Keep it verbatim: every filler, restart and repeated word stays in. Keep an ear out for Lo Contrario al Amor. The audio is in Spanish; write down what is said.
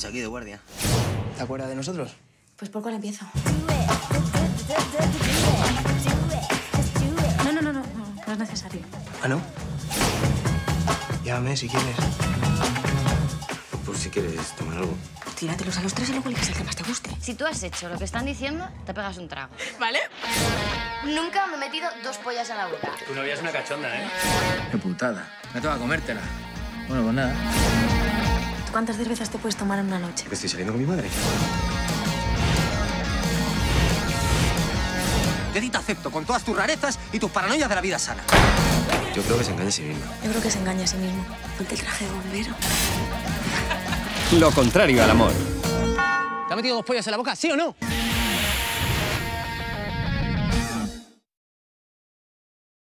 Pues aquí de guardia. ¿Te acuerdas de nosotros? Pues por cuál empiezo. No, no, no, no. No es necesario. ¿Ah, no? Llámame si quieres. Por si quieres tomar algo. Tíratelos a los tres y luego eliges el que más te guste. Si tú has hecho lo que están diciendo, te pegas un trago. ¿Vale? Nunca me he metido dos pollas a la boca. Tu novia es una cachonda, ¿eh? Qué putada. Me toca comértela. Bueno, pues nada. ¿Tú cuántas cervezas te puedes tomar en una noche? Estoy saliendo con mi madre. Yo te acepto con todas tus rarezas y tus paranoias de la vida sana. Yo creo que se engaña a sí mismo. Yo creo que se engaña a sí mismo. Ponte el traje de bombero. Lo contrario al amor. ¿Te ha metido dos pollas en la boca, sí o no?